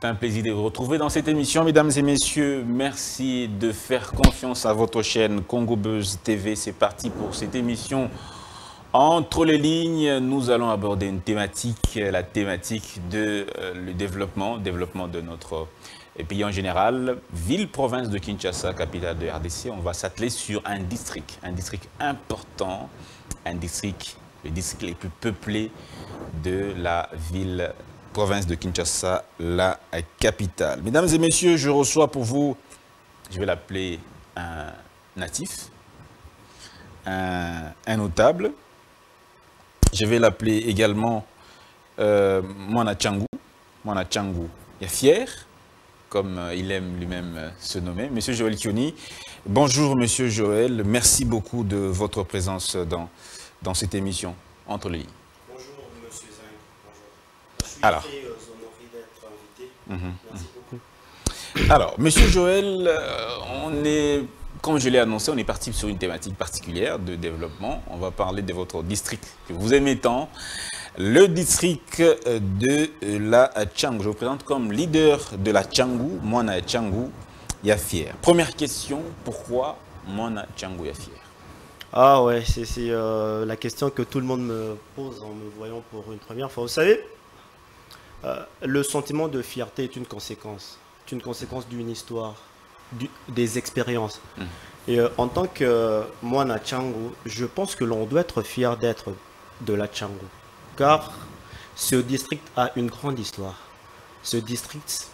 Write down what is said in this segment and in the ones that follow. C'est un plaisir de vous retrouver dans cette émission, mesdames et messieurs. Merci de faire confiance à votre chaîne CongoBuzz TV. C'est parti pour cette émission. Entre les lignes, nous allons aborder une thématique, la thématique de le développement de notre pays en général. Ville-province de Kinshasa, capitale de RDC, on va s'atteler sur un district important, un district, le district le plus peuplé de la ville province de Kinshasa, la capitale. Mesdames et messieurs, je reçois pour vous, je vais l'appeler un natif, un notable. Je vais l'appeler également Mwana Tshangu. Mwana Tshangu est fier, comme il aime lui-même se nommer. Monsieur Joël Kioni, bonjour Monsieur Joël, merci beaucoup de votre présence dans cette émission Entre les lignes. Alors, très honoré d'être invité. Merci beaucoup. Alors, Monsieur Joël, on est, comme je l'ai annoncé, on est parti sur une thématique particulière de développement. On va parler de votre district que vous aimez tant, le district de la Tshangu. Je vous présente comme leader de la Tshangu, Mwana Tshangu Yafier. Première question, pourquoi Mwana Tshangu Yafier? Ah ouais, c'est la question que tout le monde me pose en me voyant pour une première fois. Vous savez, le sentiment de fierté est une conséquence d'une histoire, des expériences. Et en tant que Mwana Tshangu, je pense que l'on doit être fier d'être de la Tshangu, car ce district a une grande histoire, ce district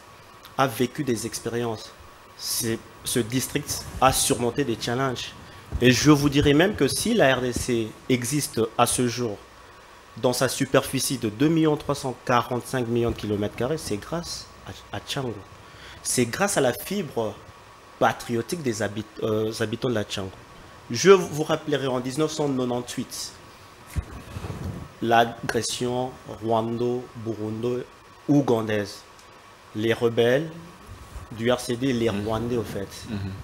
a vécu des expériences, ce district a surmonté des challenges. Et je vous dirais même que si la RDC existe à ce jour, dans sa superficie de 2 345 000 de km², c'est grâce à Tshangu. C'est grâce à la fibre patriotique des habitants de la Tshangu. Je vous rappellerai en 1998, l'agression rwando-burundo-ougandaise. Les rebelles du RCD, les Rwandais au fait,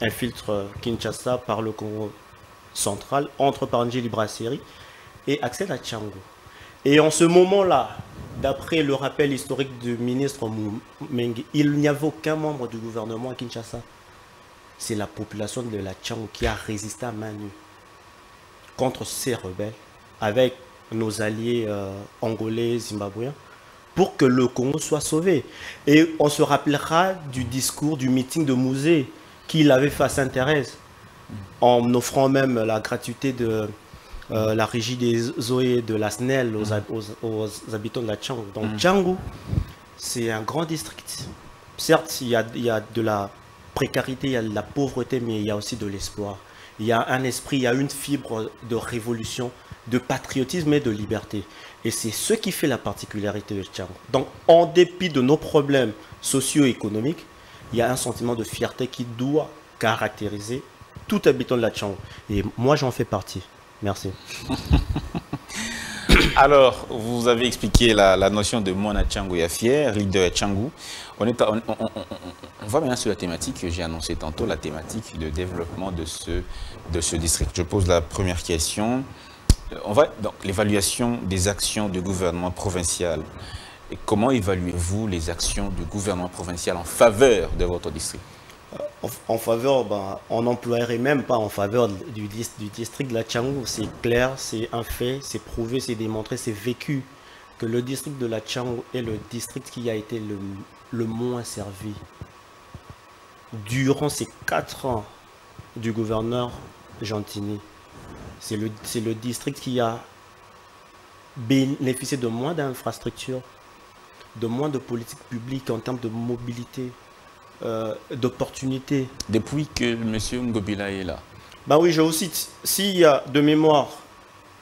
infiltrent Kinshasa par le Congo central, entrent par Ndjili-Brasseri et accèdent à Tshangu. Et en ce moment-là, d'après le rappel historique du ministre Mengi, il n'y avait aucun membre du gouvernement à Kinshasa. C'est la population de la Tshangu qui a résisté à main nue contre ces rebelles, avec nos alliés angolais, zimbabwéens, pour que le Congo soit sauvé. Et on se rappellera du discours du meeting de Mouze qu'il avait fait à Sainte-Thérèse, en offrant même la gratuité de la régie des eaux et de la SNEL aux habitants de la Tshangu. Donc Tshangu, c'est un grand district. Certes, il y a de la précarité, il y a de la pauvreté, mais il y a aussi de l'espoir. Il y a un esprit, il y a une fibre de révolution, de patriotisme et de liberté. Et c'est ce qui fait la particularité de Tshangu. Donc, en dépit de nos problèmes socio-économiques, il y a un sentiment de fierté qui doit caractériser tout habitant de la Tshangu. Et moi, j'en fais partie. Merci. Alors, vous avez expliqué la notion de Mwana Tshangu Yafier, leader Tshangu. On va maintenant sur la thématique que j'ai annoncée tantôt, la thématique de développement de ce district. Je pose la première question. On va donc l'évaluation des actions du gouvernement provincial. Et comment évaluez-vous les actions du gouvernement provincial en faveur de votre district? En faveur, on n'emploierait même pas en faveur du district de la Tshangu. C'est clair, c'est un fait, c'est prouvé, c'est démontré, c'est vécu que le district de la Tshangu est le district qui a été le moins servi durant ces 4 ans du gouverneur Gentini. C'est le district qui a bénéficié de moins d'infrastructures, de moins de politiques publiques en termes de mobilité, d'opportunités. Depuis que M. Ngobila est là. Bah oui, je vous cite. S'il y a de mémoire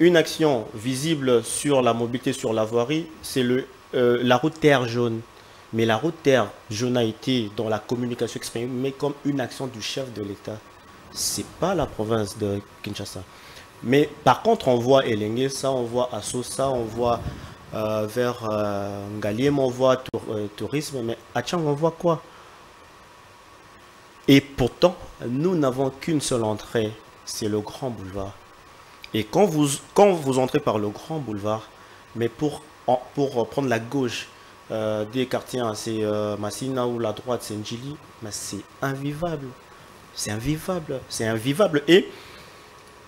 une action visible sur la mobilité, sur la voirie, c'est la route terre jaune. Mais la route terre jaune a été dans la communication exprimée comme une action du chef de l'État. C'est pas la province de Kinshasa. Mais par contre, on voit Elengue, ça, on voit Asso, ça, on voit vers Ngaliem, on voit tourisme. Mais à Tshangu, on voit quoi? Et pourtant, nous n'avons qu'une seule entrée, c'est le Grand Boulevard. Et quand vous entrez par le Grand Boulevard, mais pour prendre la gauche, des quartiers, c'est Massina ou la droite, c'est Ndjili. Mais c'est invivable. C'est invivable. C'est invivable. Et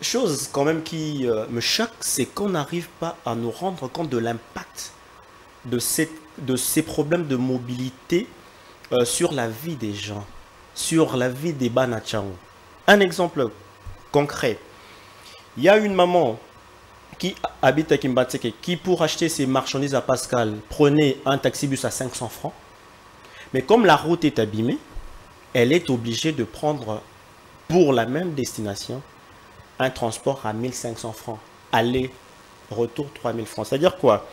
chose quand même qui me choque, c'est qu'on n'arrive pas à nous rendre compte de l'impact de ces problèmes de mobilité sur la vie des gens, sur la vie des Mwana Tshangu. Un exemple concret, il y a une maman qui habite à Kimbatseke qui, pour acheter ses marchandises à Pascal, prenait un taxi-bus à 500 francs. Mais comme la route est abîmée, elle est obligée de prendre pour la même destination un transport à 1500 francs. Aller, retour 3000 francs. C'est-à-dire quoi?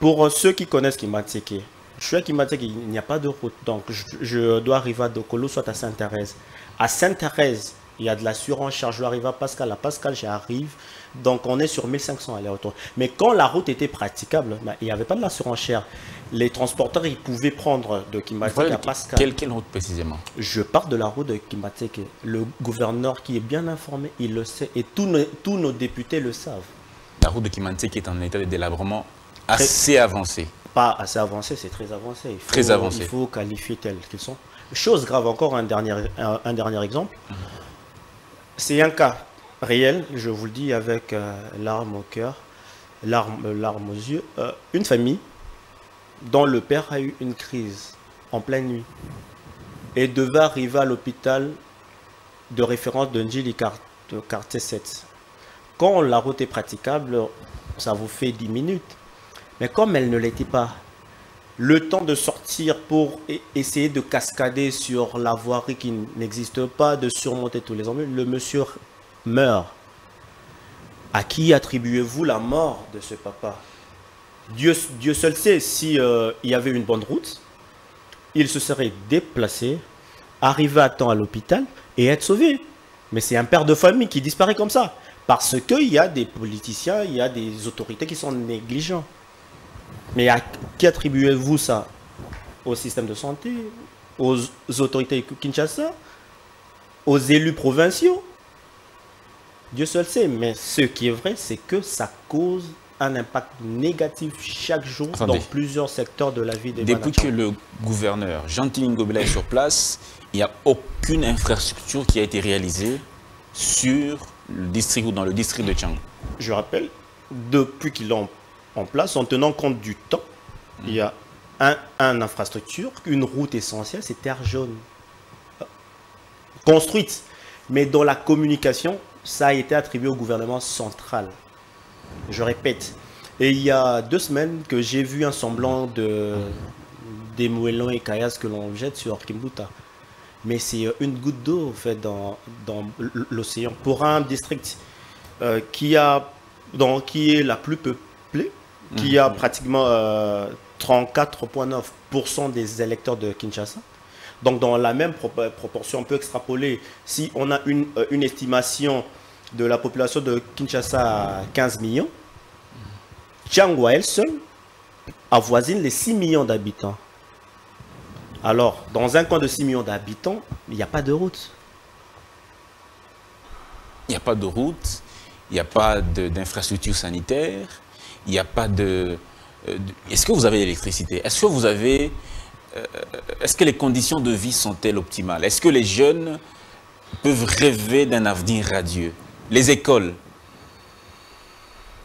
Pour ceux qui connaissent Kimbatseke, je suis à Kimbatseke, il n'y a pas de route. Donc je dois arriver à Dokolo, soit à Sainte-Thérèse. À Sainte-Thérèse, il y a de l'assurance charge, je dois arriver à Pascal. À Pascal, j'arrive. Donc, on est sur 1500 aller-retour. Mais quand la route était praticable, bah, il n'y avait pas de l'assurance charge. Les transporteurs, ils pouvaient prendre de Kimbatseke à Pascal. Quelle route précisément? Je pars de la route de Kimbatseke. Le gouverneur qui est bien informé, il le sait. Et tous nos députés le savent. La route de Kimbatseke est en état de délabrement assez avancé. Pas assez avancé, c'est très avancé. Très avancé. Il faut qualifier tels qu'ils sont. Chose grave, encore un dernier exemple. C'est un cas réel, je vous le dis avec larmes au cœur, larmes aux yeux. Une famille dont le père a eu une crise en pleine nuit et devait arriver à l'hôpital de référence de Ndjili, quartier 7. Quand la route est praticable, ça vous fait 10 minutes. Mais comme elle ne l'était pas, le temps de sortir pour essayer de cascader sur la voirie qui n'existe pas, de surmonter tous les embûches, le monsieur meurt. À qui attribuez-vous la mort de ce papa? Dieu seul sait. Si il y avait une bonne route, il se serait déplacé, arrivé à temps à l'hôpital et être sauvé. Mais c'est un père de famille qui disparaît comme ça. Parce qu'il y a des politiciens, il y a des autorités qui sont négligents. Mais à qui attribuez-vous ça? Au système de santé? Aux autorités de Kinshasa? Aux élus provinciaux? Dieu seul sait. Mais ce qui est vrai, c'est que ça cause un impact négatif chaque jour. Attendez. Dans plusieurs secteurs de la vie des Mwana Tshangu. Depuis que le gouverneur Jean-Ngobila est sur place, il n'y a aucune infrastructure qui a été réalisée sur le district ou dans le district de Tshangu. Je rappelle, depuis qu'ils l'ont en place, en tenant compte du temps, il y a une infrastructure, une route essentielle, c'est Terre Jaune, construite. Mais dans la communication, ça a été attribué au gouvernement central. Je répète. Et il y a 2 semaines que j'ai vu un semblant des moellons et caillasses que l'on jette sur Kimbuta. Mais c'est une goutte d'eau en fait, dans l'océan. Pour un district qui est la plus peuplée, qui a pratiquement 34,9% des électeurs de Kinshasa. Donc dans la même proportion, on peut extrapoler. Si on a une estimation de la population de Kinshasa à 15 millions, Tshangu à elle seule avoisine les 6 millions d'habitants. Alors, dans un coin de 6 millions d'habitants, il n'y a pas de route. Il n'y a pas de route, il n'y a pas d'infrastructure sanitaire. Il n'y a pas de... Est-ce que vous avez l'électricité? Est-ce que vous avez... Est-ce que les conditions de vie sont-elles optimales? Est-ce que les jeunes peuvent rêver d'un avenir radieux? Les écoles?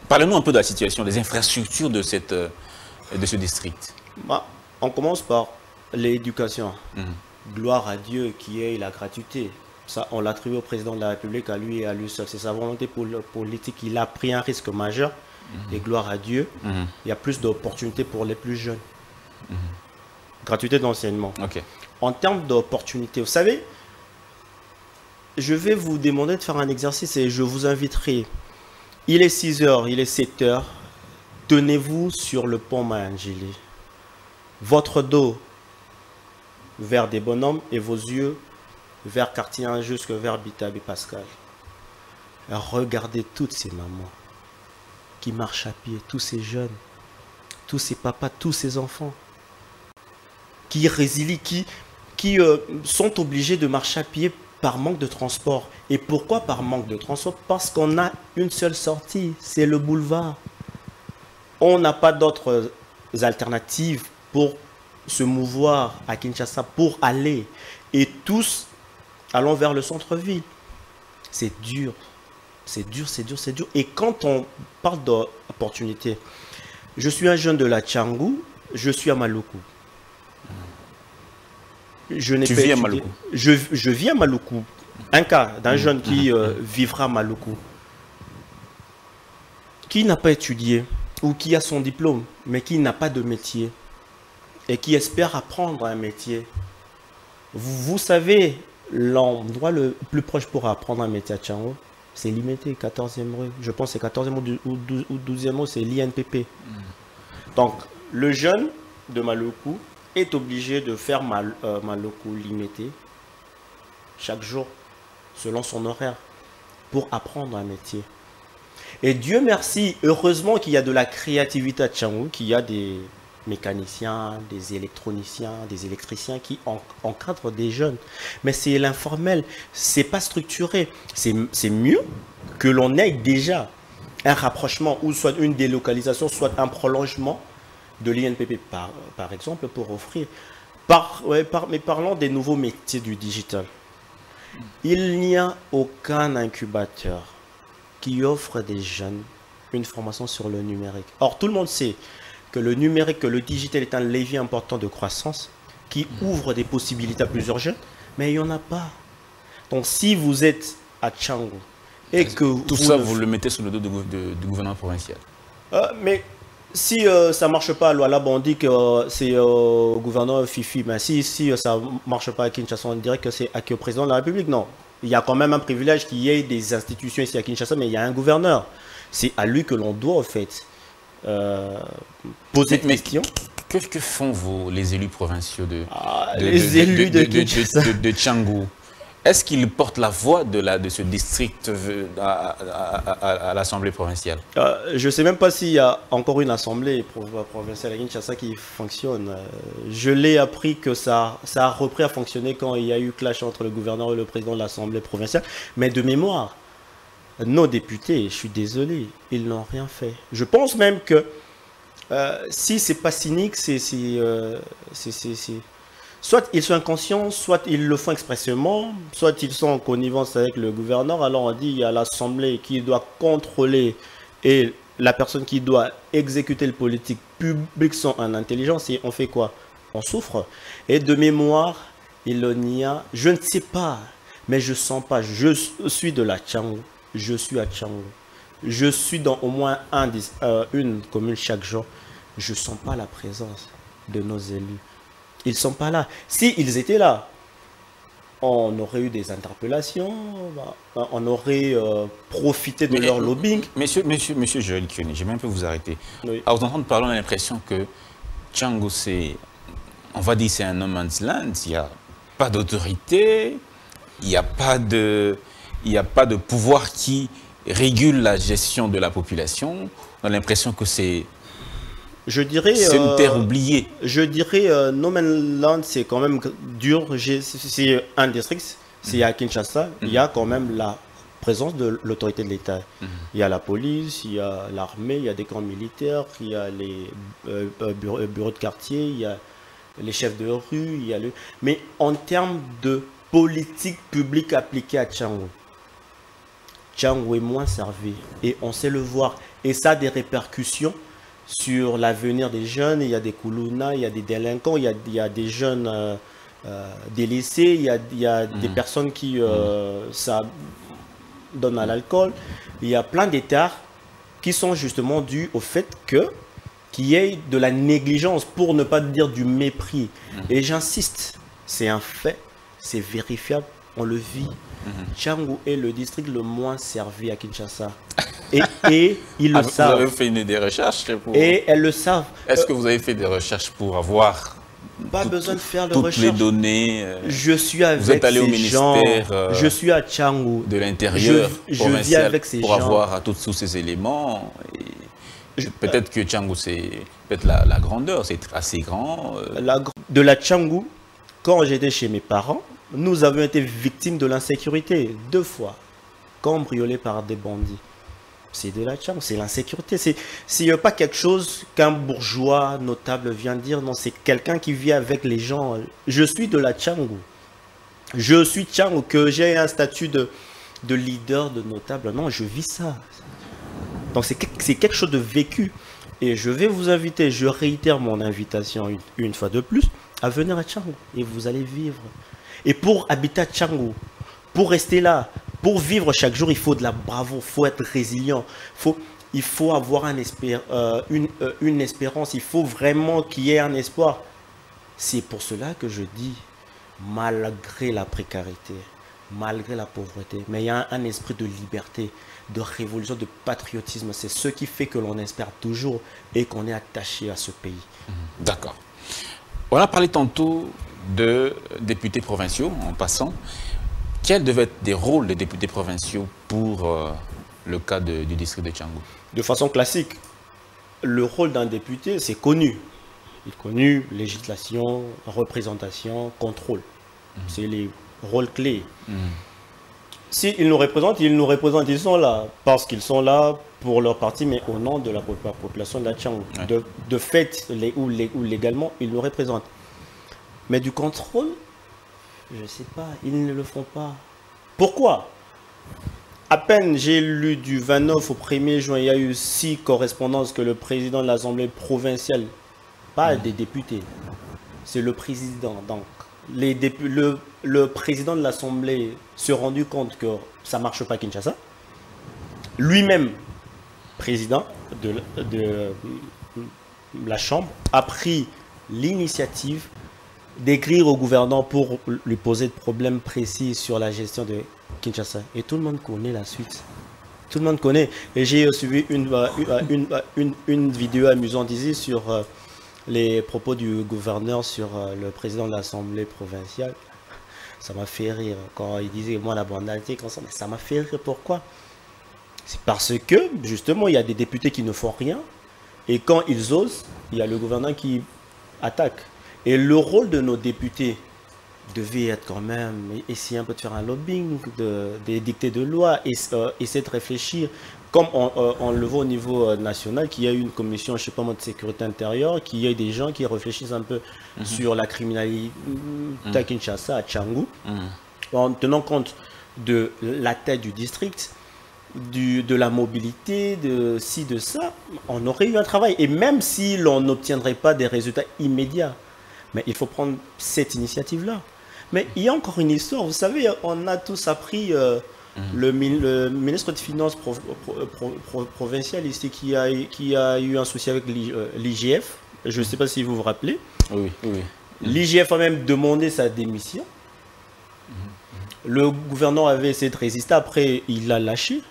Parlez-nous un peu de la situation, des infrastructures de ce district. Bah, on commence par l'éducation. Gloire à Dieu qui est la gratuité. Ça, on l'attribue au président de la République, à lui et à lui seul. C'est sa volonté politique. Il a pris un risque majeur. Et gloire à Dieu, il y a plus d'opportunités pour les plus jeunes. Gratuité d'enseignement. Okay. En termes d'opportunités, vous savez, je vais vous demander de faire un exercice et je vous inviterai. Il est 6h, il est 7h. Tenez-vous sur le pont Maangeli. Votre dos vers des bonhommes et vos yeux vers Quartier 1 jusque vers Bitabi Pascal. Regardez toutes ces mamans qui marchent à pied, tous ces jeunes, tous ces papas, tous ces enfants, qui résilient, qui sont obligés de marcher à pied par manque de transport. Et pourquoi par manque de transport? Parce qu'on a une seule sortie, c'est le boulevard. On n'a pas d'autres alternatives pour se mouvoir à Kinshasa, pour aller. Et tous allons vers le centre-ville. C'est dur. C'est dur, c'est dur, c'est dur. Et quand on parle d'opportunité, je suis un jeune de la Tshangu, je suis à Maluku. Tu vis à Maluku? Je vis à Maluku. Un cas d'un jeune qui vivra à Maluku, qui n'a pas étudié ou qui a son diplôme, mais qui n'a pas de métier et qui espère apprendre un métier. Vous savez, l'endroit le plus proche pour apprendre un métier à Tshangu, c'est limité, 14e rue. Je pense que c'est 14e ou 12e rue, c'est l'INPP. Donc, le jeune de Maluku est obligé de faire Maluku limité chaque jour, selon son horaire, pour apprendre un métier. Et Dieu merci, heureusement qu'il y a de la créativité à Tshangu, qu'il y a des mécaniciens, des électroniciens, des électriciens qui encadrent des jeunes. Mais c'est l'informel, c'est pas structuré. C'est mieux que l'on ait déjà un rapprochement, ou soit une délocalisation, soit un prolongement de l'INPP, par exemple, pour offrir. Mais parlons des nouveaux métiers du digital. Il n'y a aucun incubateur qui offre des jeunes une formation sur le numérique. Or, tout le monde sait que le numérique, que le digital est un levier important de croissance qui ouvre des possibilités à plusieurs jeunes, mais il n'y en a pas. Donc, si vous êtes à Tshangu et que tout ça, vous le mettez sous le dos du gouvernement provincial. Mais si ça ne marche pas à Lualaba, on dit que c'est au gouverneur Fifi. Mais si ça ne marche pas à Kinshasa, on dirait que c'est acquis au président de la République. Non. Il y a quand même un privilège qu'il y ait des institutions ici à Kinshasa, mais il y a un gouverneur. C'est à lui que l'on doit, en fait, poser des questions. Que font les élus provinciaux de Tshangu? Est-ce qu'ils portent la voix de ce district à l'Assemblée provinciale? Je ne sais même pas s'il y a encore une Assemblée provinciale à Kinshasa qui fonctionne. Je l'ai appris que ça a repris à fonctionner quand il y a eu clash entre le gouverneur et le président de l'Assemblée provinciale. Mais de mémoire, nos députés, je suis désolé, ils n'ont rien fait. Je pense même que si ce n'est pas cynique, c'est... soit ils sont inconscients, soit ils le font expressément, soit ils sont en connivence avec le gouverneur. Alors on dit qu'il y a l'Assemblée qui doit contrôler et la personne qui doit exécuter le politique publique sont en intelligence. Et on fait quoi? On souffre. Et de mémoire, il n'y a... Je ne sais pas, mais je ne sens pas. Je suis de la Tshangu. Je suis à Tshangu. Je suis dans au moins une commune chaque jour. Je ne sens pas la présence de nos élus. Ils ne sont pas là. S'ils étaient là, on aurait eu des interpellations, on aurait profité de leur lobbying. Monsieur Joël Kioni, j'aimerais un peu vous arrêter. Oui. À vous entendre parler, on a l'impression que Tshangu, c'est, on va dire, c'est un no man's land. Il n'y a pas d'autorité, il n'y a pas de pouvoir qui régule la gestion de la population. On a l'impression que c'est... Je dirais, c'est une terre oubliée. Je dirais, No Man's Land, c'est quand même dur. C'est un district, c'est à Kinshasa. Il y a quand même la présence de l'autorité de l'État. Il y a la police, il y a l'armée, il y a des camps militaires, il y a les bureaux de quartier, il y a les chefs de rue. Il y a le... Mais en termes de politique publique appliquée à Tshangu, Tshangu est moins servi. Et on sait le voir. Et ça a des répercussions sur l'avenir des jeunes. Il y a des koulounas, il y a des délinquants, il y a des jeunes délaissés, il y a des personnes qui ça donne à l'alcool. Il y a plein d'états qui sont justement dus au fait qu'il y ait de la négligence, pour ne pas dire du mépris. Et j'insiste, c'est un fait, c'est vérifiable, on le vit. Tshangu est le district le moins servi à Kinshasa. Et ils le savent. Vous avez fait des recherches pour... Et elles le savent. Est-ce que vous avez fait des recherches pour avoir... Pas besoin de faire de recherche. Toutes les données. Je suis avec vous êtes allé au ministère. Je suis à Tshangu. De l'intérieur. Je vis avec ces gens. Pour avoir tous ces éléments. Peut-être que Tshangu, c'est peut-être la grandeur. C'est assez grand. De la Tshangu, quand j'étais chez mes parents, nous avions été victimes de l'insécurité 2 fois. Cambriolés par des bandits. C'est de la chambre, c'est l'insécurité. S'il n'y a pas quelque chose qu'un bourgeois notable vient dire, non, c'est quelqu'un qui vit avec les gens. Je suis de la Tshangu. Je suis Tshangu, que j'ai un statut de leader, de notable. Non, je vis ça. Donc c'est quelque chose de vécu. Et je vais vous inviter, je réitère mon invitation une fois de plus, à venir à Tshangu. Et vous allez vivre. Et pour habiter à Tshangu, pour rester là, pour vivre chaque jour, il faut de la bravoure, il faut être résilient, il faut avoir une espérance, il faut vraiment qu'il y ait un espoir. C'est pour cela que je dis, malgré la précarité, malgré la pauvreté, mais il y a un esprit de liberté, de révolution, de patriotisme. C'est ce qui fait que l'on espère toujours et qu'on est attaché à ce pays. D'accord. On a parlé tantôt de députés provinciaux, en passant. Quels devaient être des rôles des députés provinciaux pour le cas du district de Tshangu? De façon classique, le rôle d'un député, c'est connu. Il est connu, législation, représentation, contrôle. C'est les rôles clés. S'ils nous représentent, ils sont là. Parce qu'ils sont là pour leur parti, mais au nom de la population de la Tshangu. Ouais. De fait, ou légalement, ils nous représentent. Mais du contrôle, je ne sais pas, ils ne le font pas. Pourquoi? À peine j'ai lu du 29 au 1er juin, il y a eu 6 correspondances que le président de l'Assemblée provinciale, pas des députés, c'est le président. Donc, le président de l'Assemblée s'est rendu compte que ça ne marche pas à Kinshasa. Lui-même, président de la Chambre, a pris l'initiative d'écrire au gouvernant pour lui poser de problèmes précis sur la gestion de Kinshasa. Et tout le monde connaît la suite. Tout le monde connaît. Et j'ai suivi une vidéo amusante ici sur les propos du gouverneur sur le président de l'Assemblée provinciale. Ça m'a fait rire. Quand il disait, moi, la banalité, ça m'a fait rire. Pourquoi? C'est parce que, justement, il y a des députés qui ne font rien. Et quand ils osent, il y a le gouverneur qui attaque. Et le rôle de nos députés devait être quand même essayer un peu de faire un lobbying, de dicter de lois, essayer de réfléchir. Comme on le voit au niveau national, qu'il y a une commission, je ne sais pas moi, de sécurité intérieure, qu'il y ait des gens qui réfléchissent un peu sur la criminalité à Kinshasa, à Tshangu, en tenant compte de la tête du district, de la mobilité, de ci, de ça. On aurait eu un travail. Et même si l'on n'obtiendrait pas des résultats immédiats, mais il faut prendre cette initiative-là. Mais il y a encore une histoire. Vous savez, on a tous appris le ministre des Finances provincial ici qui a eu un souci avec l'IGF. Je ne sais pas si vous vous rappelez. Oui, oui. L'IGF a même demandé sa démission. Le gouverneur avait essayé de résister. Après, il l'a lâché.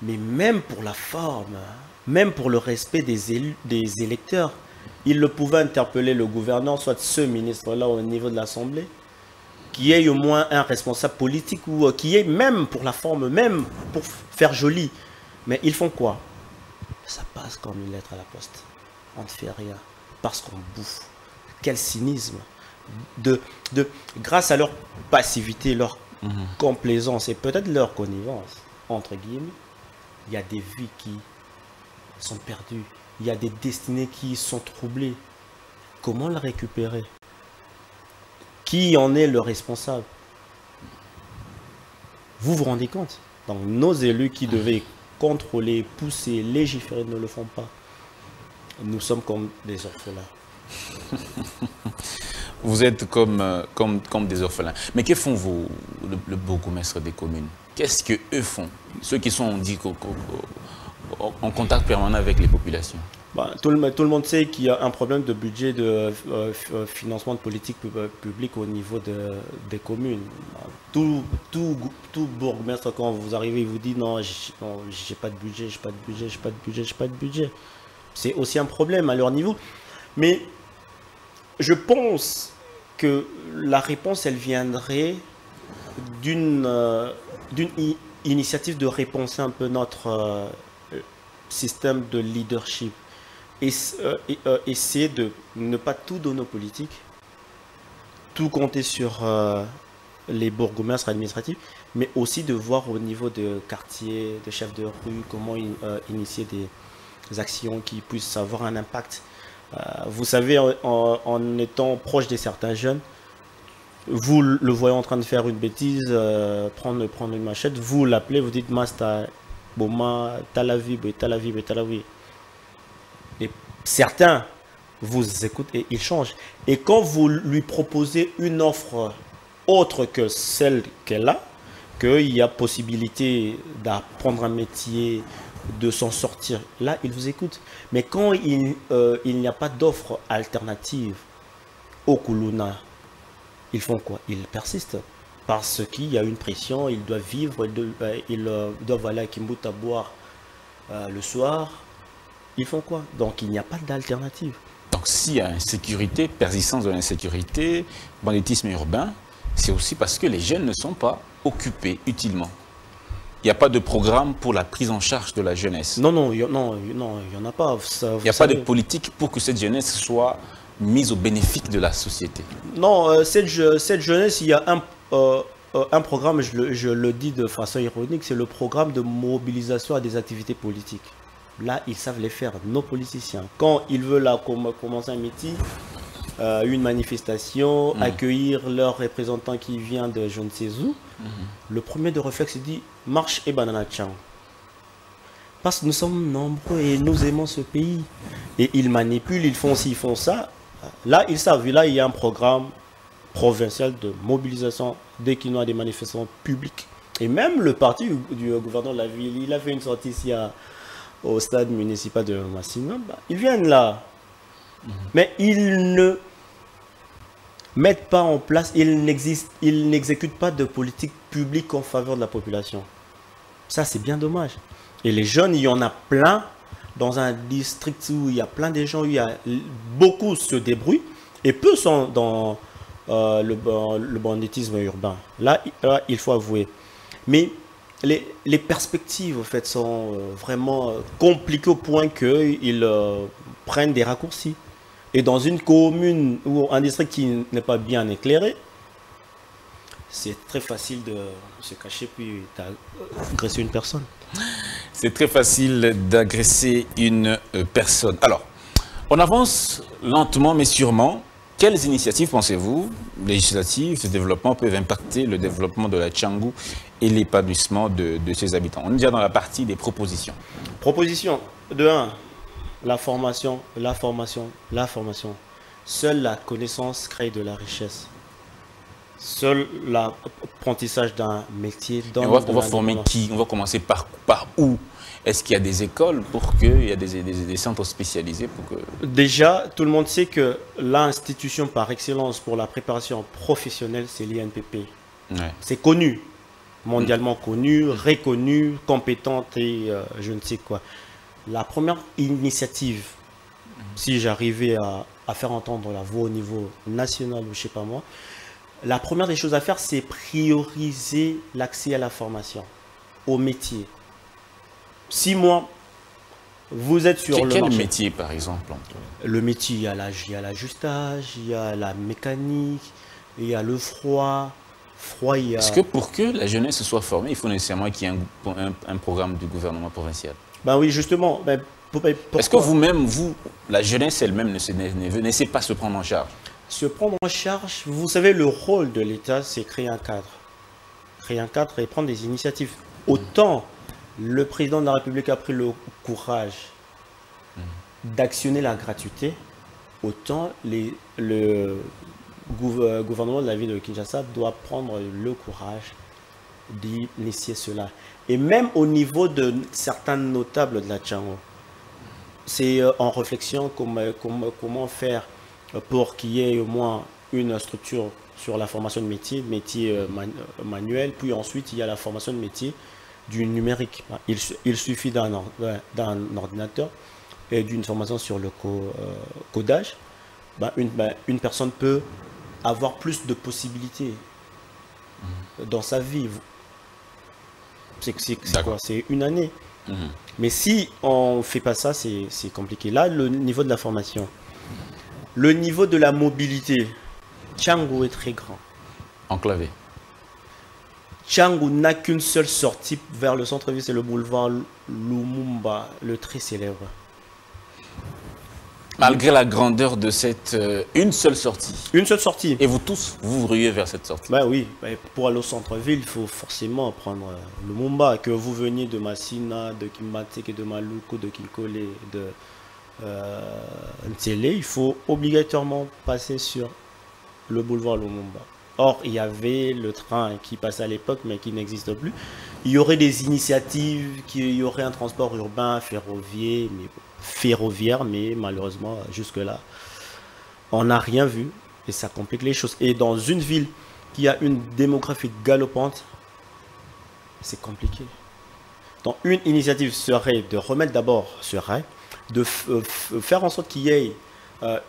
Mais même pour la forme, même pour le respect des électeurs, il le pouvait interpeller le gouverneur, soit ce ministre-là au niveau de l'Assemblée, qui ait au moins un responsable politique ou qui ait même pour la forme, même pour faire joli. Mais ils font quoi? Ça passe comme une lettre à la poste. On ne fait rien parce qu'on bouffe. Quel cynisme! Grâce à leur passivité, leur complaisance et peut-être leur connivence, entre guillemets, il y a des vies qui sont perdues. Il y a des destinées qui sont troublées. Comment la récupérer? Qui en est le responsable? Vous vous rendez compte? Donc nos élus qui devaient contrôler, pousser, légiférer ne le font pas. Nous sommes comme des orphelins. Vous êtes comme des orphelins. Mais que font vous, le bourgmestre des communes? Qu'est-ce qu'eux font? Ceux qui sont, on dit, en contact permanent avec les populations. Bah, tout le monde sait qu'il y a un problème de budget de financement de politique publique au niveau des communes. Tout bourgmestre, quand vous arrivez, il vous dit non, j'ai pas de budget, j'ai pas de budget, j'ai pas de budget, j'ai pas de budget. C'est aussi un problème à leur niveau. Mais je pense que la réponse, elle viendrait d'une initiative de repenser un peu notre système de leadership et essayer de ne pas tout donner aux politiques, tout compter sur les bourgmestres administratifs, mais aussi de voir au niveau de quartiers, de chefs de rue, comment initier des actions qui puissent avoir un impact. Vous savez, en étant proche de certains jeunes, vous le voyez en train de faire une bêtise, prendre une machette, vous l'appelez, vous dites « Masta, Boma, t'as la vie, t'as la vie, t'as la vie ». Et certains vous écoutent et ils changent. Et quand vous lui proposez une offre autre que celle qu'elle a, qu'il y a possibilité d'apprendre un métier, de s'en sortir, là, il vous écoute. Mais quand il n'y a pas d'offre alternative au Kuluna, ils font quoi? Ils persistent. Parce qu'il y a une pression, ils doivent vivre, ils doivent aller à Kimbuta boire le soir. Ils font quoi? Donc il n'y a pas d'alternative. Donc s'il y a insécurité, persistance de l'insécurité, banditisme urbain, c'est aussi parce que les jeunes ne sont pas occupés utilement. Il n'y a pas de programme pour la prise en charge de la jeunesse. Non, il n'y en a pas. Il n'y a pas de politique pour que cette jeunesse soit mise au bénéfice de la société. Non, cette jeunesse, il y a un programme, je le dis de façon ironique, c'est le programme de mobilisation à des activités politiques. Là, ils savent les faire, nos politiciens. Quand ils veulent commencer un meeting, une manifestation, accueillir leur représentant qui vient de je ne sais où, le premier de réflexe dit « Marche et banana tchang ». Parce que nous sommes nombreux et nous aimons ce pays. Et ils manipulent, ils font ci, ils font ça. Là, ils savent, là, il y a un programme provincial de mobilisation dès qu'il y a des manifestations publiques. Et même le parti du gouverneur de la ville, il a fait une sortie ici au stade municipal de Massina. Bah, ils viennent là. Mais ils ne mettent pas en place, ils n'exécutent pas de politique publique en faveur de la population. Ça, c'est bien dommage. Et les jeunes, il y en a plein dans un district où il y a plein de gens, où il y a beaucoup se débrouillent et peu sont dans le banditisme urbain. Là, il faut avouer. Mais les perspectives, en fait, sont vraiment compliquées au point qu'ils prennent des raccourcis. Et dans une commune ou un district qui n'est pas bien éclairé, c'est très facile de se cacher puis d'agresser une personne. C'est très facile d'agresser une personne. Alors, on avance lentement mais sûrement. Quelles initiatives, pensez-vous, législatives, de développement peuvent impacter le développement de la Tshangu et l'épanouissement de ses habitants? On est déjà dans la partie des propositions. Proposition de 1, la formation, la formation, la formation. Seule la connaissance crée de la richesse. Seul l'apprentissage d'un métier. Dans on va former qui? On va commencer par où? Est-ce qu'il y a des écoles pour que, il y a des centres spécialisés pour que... Déjà, tout le monde sait que l'institution par excellence pour la préparation professionnelle, c'est l'INPP. Ouais. C'est connu, mondialement connu, reconnu, compétente et je ne sais quoi. La première initiative, si j'arrivais à faire entendre la voix au niveau national ou je ne sais pas moi, la première des choses à faire, c'est prioriser l'accès à la formation, au métier. Si moi, vous êtes sur le marché... Quel métier, par exemple? Le métier, il y a l'ajustage, il y a la mécanique, il y a le froid, il y a... Est-ce que pour que la jeunesse soit formée, il faut nécessairement qu'il y ait un programme du gouvernement provincial? Ben oui, justement. Ben, est-ce que vous-même, la jeunesse elle-même ne sait pas se prendre en charge? Se prendre en charge, vous savez, le rôle de l'État, c'est créer un cadre. Créer un cadre et prendre des initiatives. Autant le président de la République a pris le courage d'actionner la gratuité, autant le gouvernement de la ville de Kinshasa doit prendre le courage d'initier cela. Et même au niveau de certains notables de la Tshangu, c'est en réflexion comment faire pour qu'il y ait au moins une structure sur la formation de métier manuel, puis ensuite il y a la formation de métier du numérique. Il suffit d'un ordinateur et d'une formation sur le codage. Une personne peut avoir plus de possibilités dans sa vie. C'est quoi? C'est une année. Mais si on ne fait pas ça, c'est compliqué. Là, le niveau de la formation. Le niveau de la mobilité, Tshangu est très grand. Enclavé. Tshangu n'a qu'une seule sortie vers le centre-ville, c'est le boulevard Lumumba, le très célèbre. Malgré la grandeur de cette une seule sortie. Une seule sortie. Et vous tous, vous vous ruez vers cette sortie. Ben oui, ben pour aller au centre-ville, il faut forcément prendre le Mumba. Que vous veniez de Massina, de Kimbatek, de Maluku, de Kinkole, de Ntélé, il faut obligatoirement passer sur le boulevard Lumumba. Or, il y avait le train qui passait à l'époque, mais qui n'existe plus. Il y aurait des initiatives, il y aurait un transport urbain, ferroviaire, mais malheureusement, jusque-là, on n'a rien vu. Et ça complique les choses. Et dans une ville qui a une démographie galopante, c'est compliqué. Donc, une initiative serait de remettre d'abord ce rail, de faire en sorte qu'il y ait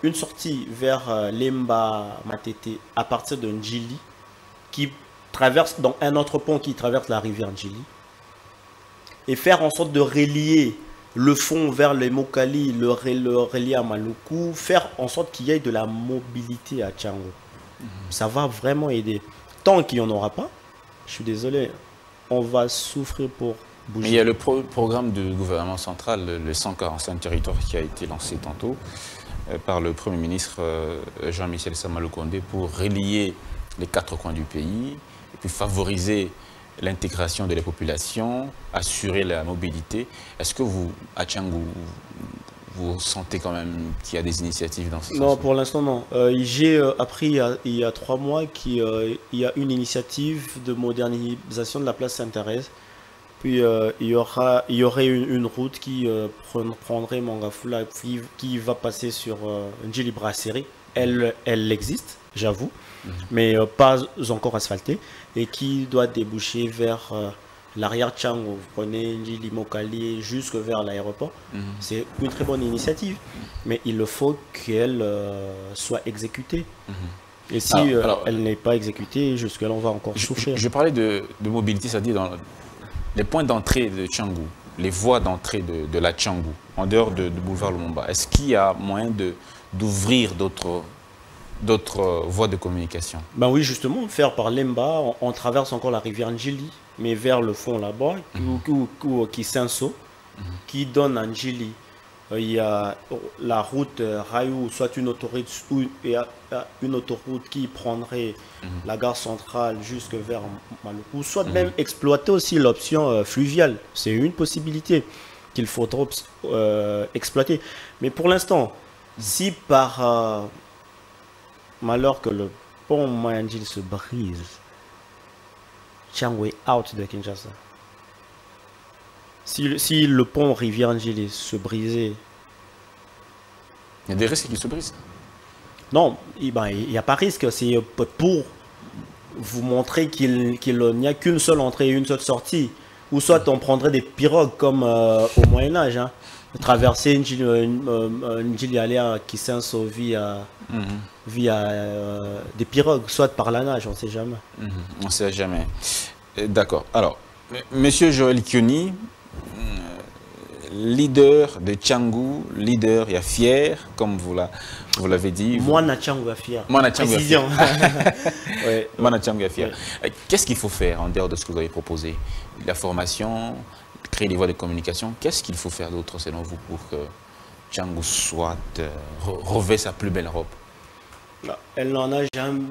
une sortie vers Lemba Matete à partir de Njili qui traverse, donc un autre pont qui traverse la rivière Njili, et faire en sorte de relier le fond vers les Mokali, le relier à Maluku, faire en sorte qu'il y ait de la mobilité à Tshangu. Ça va vraiment aider. Tant qu'il n'y en aura pas, je suis désolé, on va souffrir pour bouger. Mais il y a le programme du gouvernement central, le 145 territoires qui a été lancé tantôt par le Premier ministre Jean-Michel Samaloukonde pour relier les quatre coins du pays, et puis favoriser l'intégration de la population, assurer la mobilité. Est-ce que vous, à Tshangu, vous sentez quand même qu'il y a des initiatives dans ce sens? Non, pour l'instant, non. J'ai appris il y a 3 mois qu'il y a une initiative de modernisation de la place Sainte-Thérèse. Puis il y aurait une route qui prendrait Mangafula, qui va passer sur Njili Brasserie. Elle existe, j'avoue, mais pas encore asphaltée, et qui doit déboucher vers l'arrière Tshangu. Vous prenez Njili Mokali jusque vers l'aéroport. C'est une très bonne initiative, mais il faut qu'elle soit exécutée. Et si elle n'est pas exécutée, jusque-là, on va encore souffrir. Je parlais de mobilité, c'est-à-dire dans les points d'entrée de Tshangu, les voies d'entrée de la Tshangu, en dehors de boulevard Lumumba. Est-ce qu'il y a moyen d'ouvrir d'autres voies de communication? Ben oui, justement, faire par Lemba, on traverse encore la rivière Njili, mais vers le fond là-bas, qui Senso, qui donne à Njili. Il y a la route Rayou, soit une autoroute, ou une autoroute qui prendrait la gare centrale jusque vers Maluku, soit même exploiter aussi l'option fluviale. C'est une possibilité qu'il faudra exploiter. Mais pour l'instant, si par malheur que le pont Mayandjil se brise, Tshangu est out de Kinshasa. Si le pont Rivière-Njili se brisait... Il y a des risques qui se brisent. Non, il n'y a pas risque. C'est pour vous montrer qu'il n'y a qu'une seule entrée et une seule sortie. Ou soit on prendrait des pirogues comme au Moyen-Âge. Hein. Traverser Njili, aller à Kisenso via des pirogues, soit par la nage, on ne sait jamais. On ne sait jamais. D'accord. Alors, monsieur Joël Kioni, leader de Tshangu, leader, il y a fier, comme vous l'avez dit. Mwana Tshangu est fier. Mwana Tshangu est fier. Mwana Tshangu est fier. Qu'est-ce qu'il faut faire en dehors de ce que vous avez proposé? La formation, créer des voies de communication. Qu'est-ce qu'il faut faire d'autre, selon vous, pour que Tshangu soit revêt sa plus belle robe? Elle n'en a jamais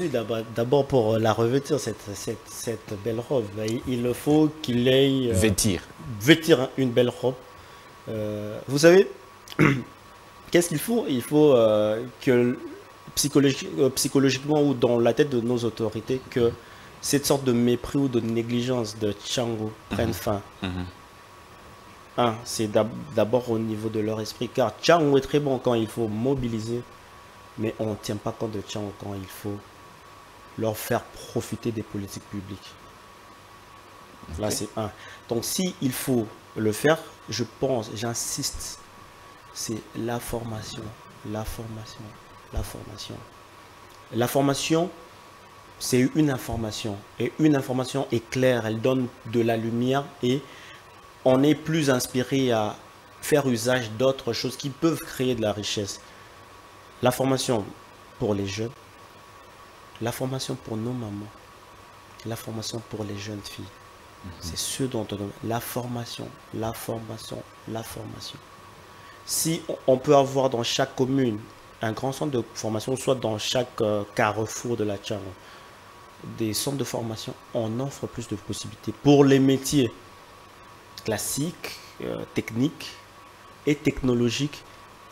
eu. D'abord, pour la revêtir, cette belle robe, il faut qu'il aille vêtir une belle robe. Vous savez, qu'est-ce qu'il faut? Il faut que psychologiquement, ou dans la tête de nos autorités, que cette sorte de mépris ou de négligence de Tshangu prenne fin. C'est d'abord au niveau de leur esprit, car Tshangu est très bon quand il faut mobiliser. Mais on ne tient pas compte de Tshangu quand il faut leur faire profiter des politiques publiques. Okay. Là, c'est un. Donc, si il faut le faire, je pense, j'insiste, c'est la formation, la formation, la formation. La formation, c'est une information. Et une information est claire, elle donne de la lumière et on est plus inspiré à faire usage d'autres choses qui peuvent créer de la richesse. La formation pour les jeunes, la formation pour nos mamans, la formation pour les jeunes filles. C'est ce dont on donne la formation, la formation, la formation. Si on peut avoir dans chaque commune un grand centre de formation, soit dans chaque carrefour de la Tchad, des centres de formation, on offre plus de possibilités pour les métiers classiques, techniques et technologiques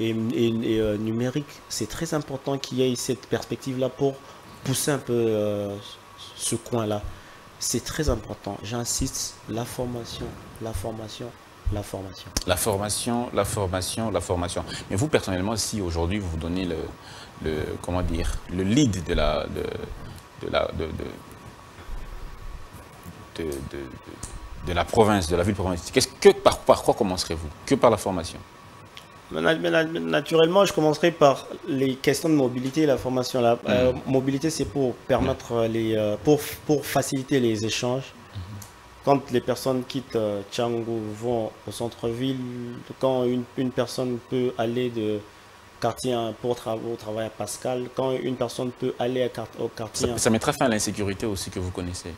et numériques. C'est très important qu'il y ait cette perspective-là pour pousser un peu ce coin-là. C'est très important. J'insiste, la formation, la formation, la formation. La formation, la formation, la formation. Mais vous, personnellement, si aujourd'hui vous donnez comment dire, le lead de la... de la province, de la ville-province, par quoi commencerez-vous? Que par la formation? Naturellement, je commencerai par les questions de mobilité et la formation. La mobilité, c'est pour permettre pour faciliter les échanges. Quand les personnes quittent Tchango, vont au centre-ville, quand une personne peut aller de quartier pour travailler au travail à Pascal, quand une personne peut aller au quartier... Ça mettra fin à l'insécurité aussi que vous connaissez.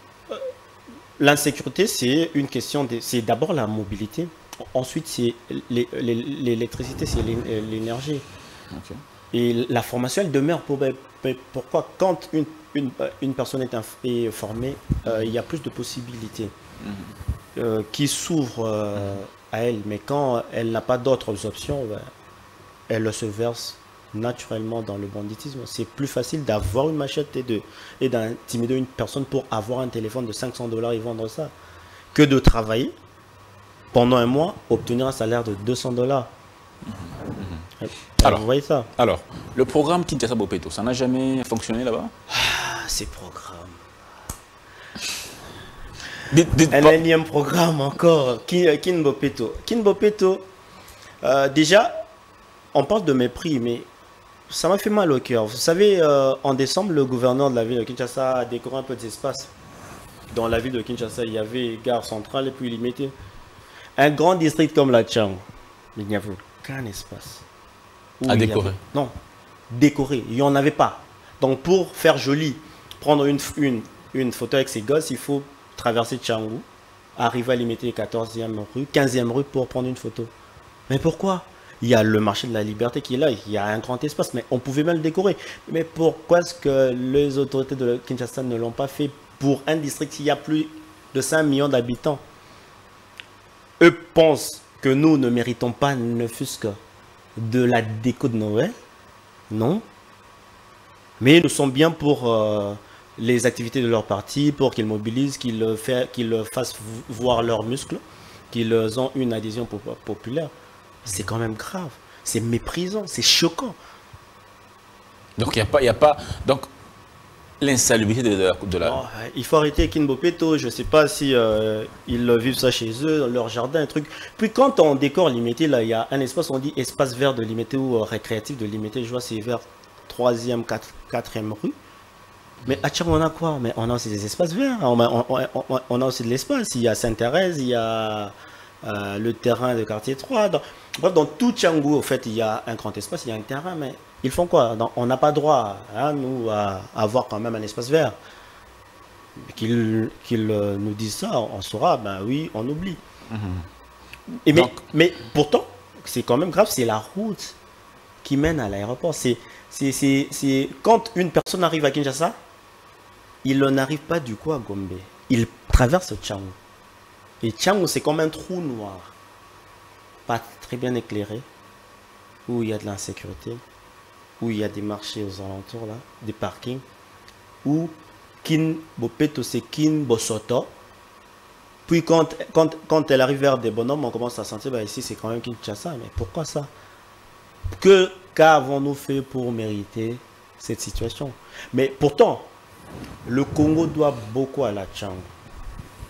L'insécurité, c'est une question... C'est d'abord la mobilité, ensuite c'est l'électricité, c'est l'énergie. Okay. Et la formation, elle demeure. Pourquoi? Quand une personne est formée, il y a plus de possibilités qui s'ouvrent à elle. Mais quand elle n'a pas d'autres options... elle se verse naturellement dans le banditisme. C'est plus facile d'avoir une machette et d'intimider une personne pour avoir un téléphone de 500$ et vendre ça que de travailler pendant un mois, obtenir un salaire de 200$. Alors, vous voyez ça. Alors, le programme Kinshasa Bopeto, ça n'a jamais fonctionné là-bas? Ces programmes. Un énième programme encore. Kinshasa Bopeto. Kinshasa Bopeto, déjà... On parle de mépris, mais ça m'a fait mal au cœur. Vous savez, en décembre, le gouverneur de la ville de Kinshasa a décoré un peu d'espace. Dans la ville de Kinshasa, il y avait gare centrale et puis limitée. Un grand district comme la Tchang, il n'y avait aucun espace. À décorer? Non, décorer, il n'y en avait pas. Donc pour faire joli, prendre une photo avec ses gosses, il faut traverser Tchango, arriver à limitée 14e rue, 15e rue pour prendre une photo. Mais pourquoi? Il y a le marché de la liberté qui est là, il y a un grand espace, mais on pouvait même le décorer. Mais pourquoi est-ce que les autorités de Kinshasa ne l'ont pas fait pour un district qui a plus de 5 millions d'habitants? Eux pensent que nous ne méritons pas, ne fût-ce que de la déco de Noël, non? Mais nous sommes bien pour les activités de leur parti, pour qu'ils mobilisent, qu'ils fassent voir leurs muscles, qu'ils ont une adhésion populaire. C'est quand même grave, c'est méprisant, c'est choquant. Donc, l'insalubrité de la... Oh, il faut arrêter Kinshasa Bopeto, je ne sais pas si ils vivent ça chez eux, dans leur jardin, un truc. Puis quand on décore Limité, là, il y a un espace, on dit espace vert de Limité ou récréatif de Limité, je vois c'est vers 3e, 4e rue. Mais à Tchang, on a quoi? Mais on a aussi des espaces verts, on a aussi de l'espace. Il y a Sainte-Thérèse, il y a le terrain de quartier 3, donc... Bref, dans tout Tchango, en fait, il y a un grand espace, il y a un terrain, mais ils font quoi? On n'a pas droit, hein, nous, à avoir quand même un espace vert. Qu'ils nous disent ça, on saura, ben oui, on oublie. Et donc... mais pourtant, c'est quand même grave, c'est la route qui mène à l'aéroport. Quand une personne arrive à Kinshasa, il n'arrive pas du coup à Gombe. Il traverse Tchango. Et Tchango, c'est comme un trou noir. Pas très bien éclairé, où il y a de l'insécurité, où il y a des marchés aux alentours, là, des parkings, où Kinshasa Bopeto, c'est Kinshasa Bosoto. Puis quand elle arrive vers des bonhommes, on commence à sentir, bah, ici c'est quand même Kinshasa, mais pourquoi ça? Qu'avons-nous fait pour mériter cette situation? Mais pourtant, le Congo doit beaucoup à la Tchango.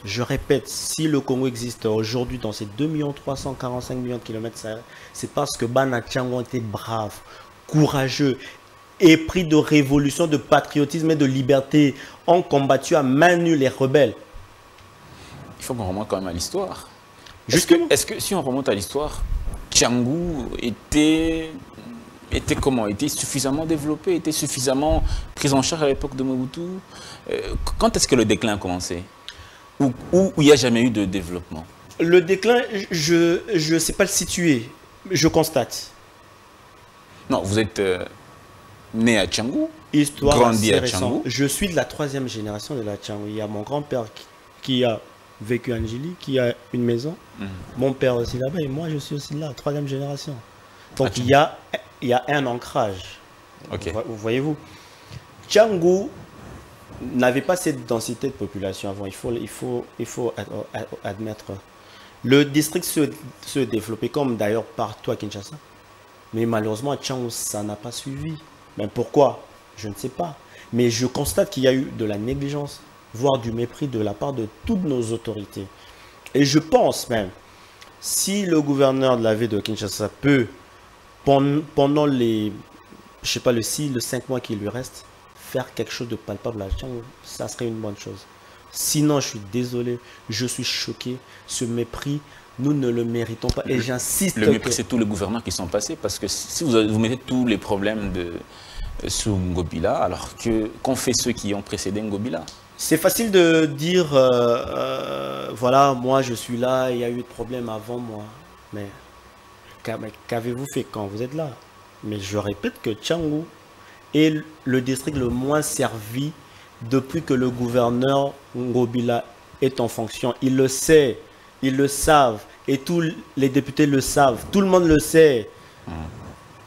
Je répète, si le Congo existe aujourd'hui dans ces 2 345 000 de kilomètres, c'est parce que Bana Tchango était brave, courageux, épris de révolution, de patriotisme et de liberté, ont combattu à main nue les rebelles. Il faut qu'on remonte quand même à l'histoire. Est-ce que si on remonte à l'histoire, Tchango était était comment? Était suffisamment développé? Était suffisamment pris en charge à l'époque de Mobutu? Quand est-ce que le déclin a commencé? Ou il n'y a jamais eu de développement? Le déclin, je ne sais pas le situer. Je constate. Non, vous êtes né à Tshangu, grandi à Tshangu. Je suis de la troisième génération de la Tshangu. Il y a mon grand-père qui a vécu à Njili, qui a une maison. Mmh. Mon père aussi là-bas et moi, je suis aussi là, troisième génération. Donc, il y a un ancrage. Okay. Voyez-vous, Tshangu n'avait pas cette densité de population avant. Il faut admettre. Le district se développait, comme d'ailleurs partout à Kinshasa. Mais malheureusement, à Tshangu, ça n'a pas suivi. Ben pourquoi? Je ne sais pas. Mais je constate qu'il y a eu de la négligence, voire du mépris de la part de toutes nos autorités. Et je pense même, si le gouverneur de la ville de Kinshasa peut, pendant les, je sais pas, le 6, le 5 mois qui lui reste, faire quelque chose de palpable à Tshangu, ça serait une bonne chose. Sinon, je suis désolé, je suis choqué. Ce mépris, nous ne le méritons pas. Et j'insiste. Le mépris, c'est tous les gouverneurs qui sont passés. Parce que si vous mettez tous les problèmes sous Ngobila, alors qu'ont fait ceux qui ont précédé Ngobila? C'est facile de dire, voilà, moi je suis là, il y a eu de problèmes avant moi. Mais qu'avez-vous fait quand vous êtes là? Mais je répète que Tshangu est le district le moins servi depuis que le gouverneur Ngobila est en fonction. Il le sait, ils le savent, et tous les députés le savent, tout le monde le sait.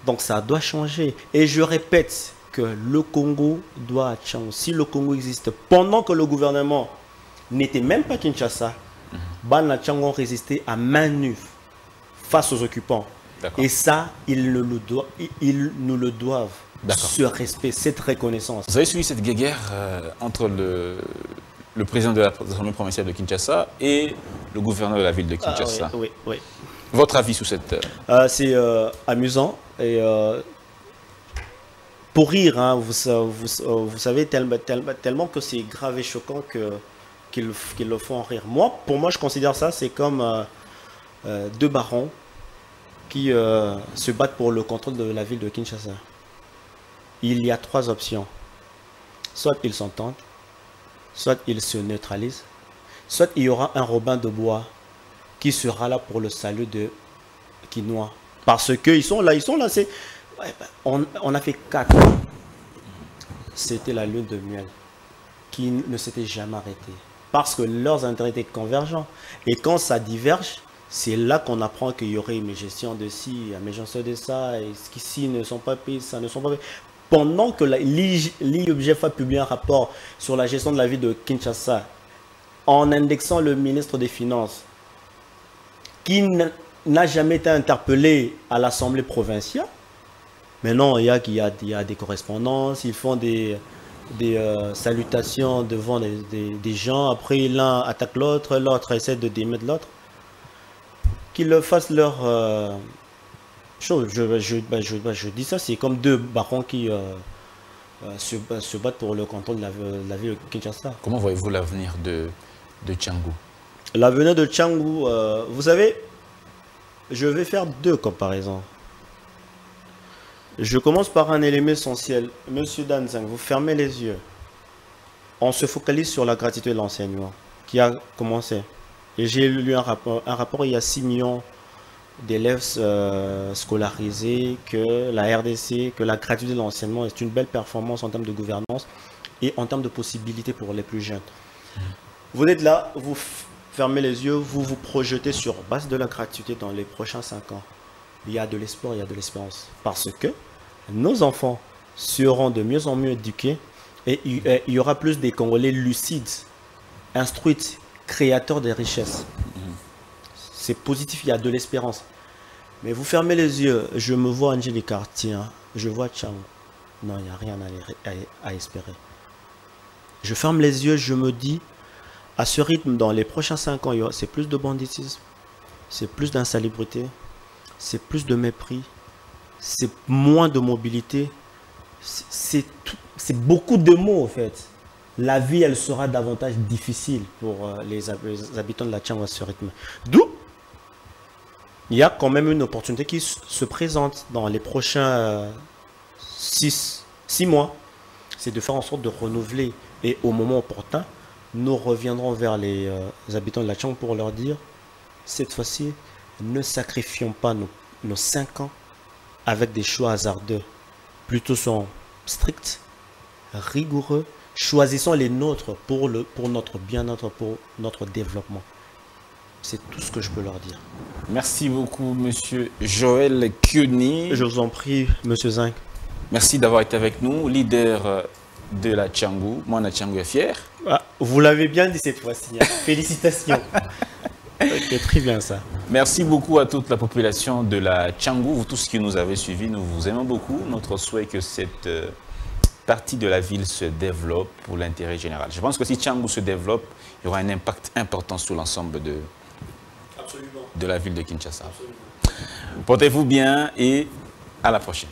Donc ça doit changer. Et je répète que le Congo doit changer. Si le Congo existe pendant que le gouvernement n'était même pas Kinshasa, Bana Tshangu ont résisté à main nue face aux occupants. Et ça, ils nous le doivent. Ce respect, cette reconnaissance. Vous avez suivi cette guéguerre entre le président de la Assemblée provinciale de Kinshasa et le gouverneur de la ville de Kinshasa. Ah, oui, oui, oui. Votre avis sur cette... c'est amusant et pour rire, hein, vous savez tellement que c'est grave et choquant qu'ils le font rire. Moi, pour moi, je considère ça, c'est comme deux barons qui se battent pour le contrôle de la ville de Kinshasa. Il y a trois options. Soit ils s'entendent, soit ils se neutralisent, soit il y aura un Robin de Bois qui sera là pour le salut de Kinois. Parce qu'ils sont là, on a fait quatre. C'était la lune de miel qui ne s'était jamais arrêtée. Parce que leurs intérêts étaient convergents. Et quand ça diverge, c'est là qu'on apprend qu'il y aurait une gestion de ci, une gestion de ça, et ce qui ci ne sont pas payés, ça ne sont pas payés. Pendant que l'IUBGF a publié un rapport sur la gestion de la ville de Kinshasa, en indexant le ministre des Finances, qui n'a jamais été interpellé à l'Assemblée provinciale, mais non, il y a des correspondances, ils font des salutations devant des gens, après l'un attaque l'autre, l'autre essaie de démettre l'autre, qu'ils fassent leur... Je dis ça, c'est comme deux barons qui se battent pour le canton de la ville de Kinshasa. Comment voyez-vous l'avenir de Tshangu? L'avenir de Tshangu, vous savez, je vais faire deux comparaisons. Je commence par un élément essentiel. Monsieur Danzang, vous fermez les yeux. On se focalise sur la gratuité de l'enseignement qui a commencé. Et j'ai lu un rapport il y a 6 millions d'élèves scolarisés, que la RDC, que la gratuité de l'enseignement est une belle performance en termes de gouvernance et en termes de possibilités pour les plus jeunes. Vous êtes là, vous fermez les yeux, vous vous projetez sur base de la gratuité dans les prochains 5 ans. Il y a de l'espoir, il y a de l'espérance. Parce que nos enfants seront de mieux en mieux éduqués et il y aura plus des Congolais lucides, instruits, créateurs des richesses. C'est positif, il y a de l'espérance. Mais vous fermez les yeux, je me vois Angélie Cartier, hein, je vois Tshangu. Non, il n'y a rien à espérer. Je ferme les yeux, je me dis, à ce rythme, dans les prochains 5 ans, c'est plus de banditisme, c'est plus d'insalubrité, c'est plus de mépris, c'est moins de mobilité, c'est beaucoup de mots en fait. La vie, elle sera davantage difficile pour les habitants de la Tshangu à ce rythme. D'où il y a quand même une opportunité qui se présente dans les prochains 6 mois. C'est de faire en sorte de renouveler, et au moment opportun, nous reviendrons vers les habitants de la Tshangu pour leur dire, cette fois-ci, ne sacrifions pas nos 5 ans avec des choix hasardeux. Plutôt sont stricts, rigoureux, choisissons les nôtres pour notre bien-être, pour notre développement. C'est tout ce que je peux leur dire. Merci beaucoup, monsieur Joël Kioni. Je vous en prie, monsieur Zinc. Merci d'avoir été avec nous, leader de la Tshangu. Mwana Tshangu est fier. Ah, vous l'avez bien dit cette fois-ci. Hein. Félicitations. C'est très bien ça. Merci beaucoup à toute la population de la Tshangu. Vous tous qui nous avez suivis, nous vous aimons beaucoup. Notre souhait est que cette partie de la ville se développe pour l'intérêt général. Je pense que si Tshangu se développe, il y aura un impact important sur l'ensemble de la ville de Kinshasa. Portez-vous bien et à la prochaine.